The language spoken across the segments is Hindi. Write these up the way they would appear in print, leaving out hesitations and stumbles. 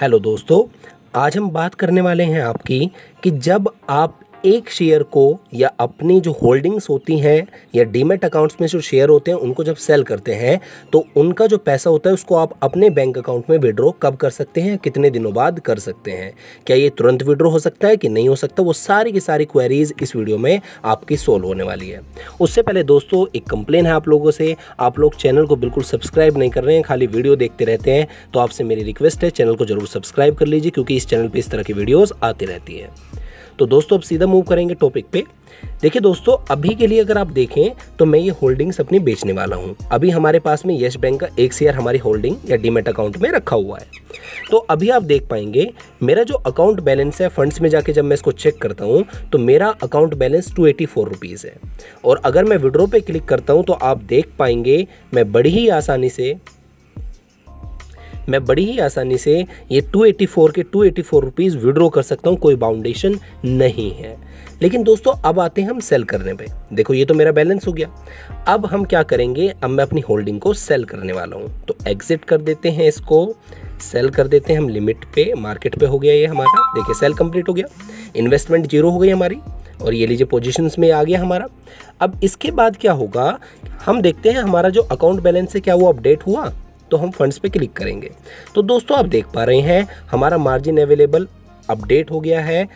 हेलो दोस्तों, आज हम बात करने वाले हैं आपकी कि जब आप एक शेयर को या अपनी जो होल्डिंग्स होती हैं या डीमैट अकाउंट्स में जो शेयर होते हैं उनको जब सेल करते हैं तो उनका जो पैसा होता है उसको आप अपने बैंक अकाउंट में विड्रॉ कब कर सकते हैं, कितने दिनों बाद कर सकते हैं, क्या ये तुरंत विड्रॉ हो सकता है कि नहीं हो सकता, वो सारी की सारी क्वेरीज इस वीडियो में आपकी सोल्व होने वाली है। उससे पहले दोस्तों एक कंप्लेन है आप लोगों से, आप लोग चैनल को बिल्कुल सब्सक्राइब नहीं कर रहे हैं, खाली वीडियो देखते रहते हैं, तो आपसे मेरी रिक्वेस्ट है चैनल को जरूर सब्सक्राइब कर लीजिए क्योंकि इस चैनल पर इस तरह की वीडियोज़ आती रहती है। तो दोस्तों अब सीधा मूव करेंगे टॉपिक पे। देखिए दोस्तों, अभी के लिए अगर आप देखें तो मैं ये होल्डिंग्स अपनी बेचने वाला हूँ। अभी हमारे पास में यस बैंक का एक शेयर हमारी होल्डिंग या डीमैट अकाउंट में रखा हुआ है। तो अभी आप देख पाएंगे मेरा जो अकाउंट बैलेंस है, फंड्स में जाके जब मैं इसको चेक करता हूँ तो मेरा अकाउंट बैलेंस 284 रुपीज़ है। और अगर मैं विड्रॉ पे क्लिक करता हूँ तो आप देख पाएंगे मैं बड़ी ही आसानी से ये 284 के 284 रुपीज़ विड्रॉ कर सकता हूँ, कोई बाउंडेशन नहीं है। लेकिन दोस्तों अब आते हैं हम सेल करने पे। देखो ये तो मेरा बैलेंस हो गया, अब हम क्या करेंगे, अब मैं अपनी होल्डिंग को सेल करने वाला हूँ। तो एग्जिट कर देते हैं, इसको सेल कर देते हैं हम लिमिट पे, मार्केट पे हो गया ये हमारा। देखिए सेल कंप्लीट हो गया, इन्वेस्टमेंट जीरो हो गई हमारी और ये लीजिए पोजीशंस में आ गया हमारा। अब इसके बाद क्या होगा, हम देखते हैं हमारा जो अकाउंट बैलेंस है क्या वो अपडेट हुआ, तो हम फंड्स पे क्लिक करेंगे। तो दोस्तों आप देख पा रहे हैं हमारा मार्जिन अवेलेबल अपडेट हो गया है।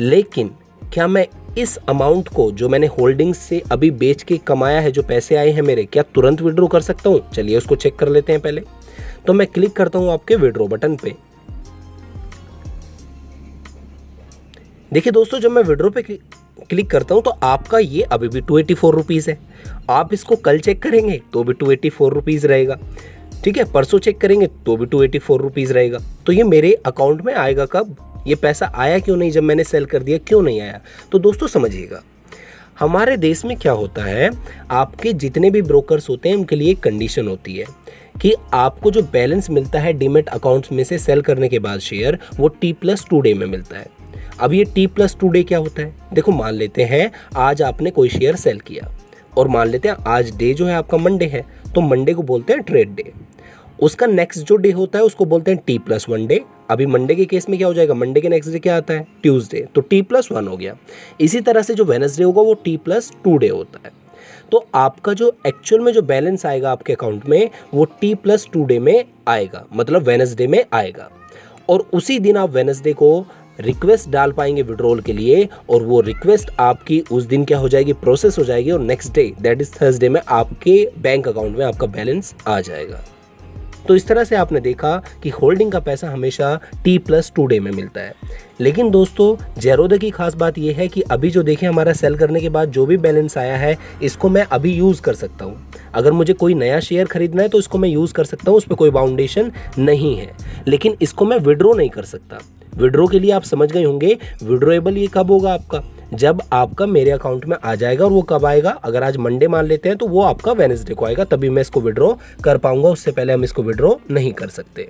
लेकिन क्या मैं इस अमाउंट को जो मैंने होल्डिंग्स से अभी बेच के कमाया है, जो पैसे आए हैं मेरे, क्या तुरंत विड्रॉ कर सकता हूँ? चलिए उसको चेक कर लेते हैं पहले। तो मैं क्लिक करता हूँ आपके विड्रॉ बटन पे। देखिए दोस्तों जब मैं विड्रॉ पे क्लिक करता हूँ तो आपका ये अभी भी 284 रुपीज़ है। आप इसको कल चेक करेंगे तो भी 284 रुपीज़ रहेगा, ठीक है। परसों चेक करेंगे तो भी 284 रुपीज़ रहेगा। तो ये मेरे अकाउंट में आएगा कब, ये पैसा आया क्यों नहीं, जब मैंने सेल कर दिया क्यों नहीं आया? तो दोस्तों समझिएगा हमारे देश में क्या होता है, आपके जितने भी ब्रोकर्स होते हैं उनके लिए एक कंडीशन होती है कि आपको जो बैलेंस मिलता है डीमैट अकाउंट्स में से सेल करने के बाद शेयर, वो T+2 डे में मिलता है। अब ये T+2 डे क्या होता है? देखो मान लेते हैं आज आपने कोई शेयर सेल किया और मान लेते हैं आज डे जो है आपका मंडे है, तो मंडे को बोलते हैं ट्रेड डे। उसका नेक्स्ट जो डे होता है उसको बोलते हैं T+1 डे। अभी मंडे के केस में क्या हो जाएगा, मंडे के नेक्स्ट डे क्या आता है, ट्यूसडे, तो T+1 हो गया। इसी तरह से जो वेडनेसडे होगा वो T+2 डे होता है। तो आपका जो एक्चुअल में जो बैलेंस आएगा आपके अकाउंट में वो T+2 डे में आएगा, मतलब वेडनेसडे में आएगा। और उसी दिन आप वेडनेसडे को रिक्वेस्ट डाल पाएंगे विड्रॉल के लिए और वो रिक्वेस्ट आपकी उस दिन क्या हो जाएगी, प्रोसेस हो जाएगी और next day that is Thursday में आपके बैंक अकाउंट में आपका बैलेंस आ जाएगा। तो इस तरह से आपने देखा कि होल्डिंग का पैसा हमेशा T+2 डे में मिलता है। लेकिन दोस्तों ज़ेरोदा की खास बात यह है कि अभी जो देखें हमारा सेल करने के बाद जो भी बैलेंस आया है इसको मैं अभी यूज़ कर सकता हूँ। अगर मुझे कोई नया शेयर खरीदना है तो इसको मैं यूज़ कर सकता हूँ, उस पर कोई बाउंडेशन नहीं है। लेकिन इसको मैं विड्रॉ नहीं कर सकता। विड्रॉ के लिए आप समझ गए होंगे विड्रॉएबल ये कब होगा आपका, जब आपका मेरे अकाउंट में आ जाएगा। और वो कब आएगा, अगर आज मंडे मान लेते हैं तो वो आपका वेडनेसडे को आएगा, तभी मैं इसको विड्रॉ कर पाऊंगा, उससे पहले हम इसको विड्रॉ नहीं कर सकते।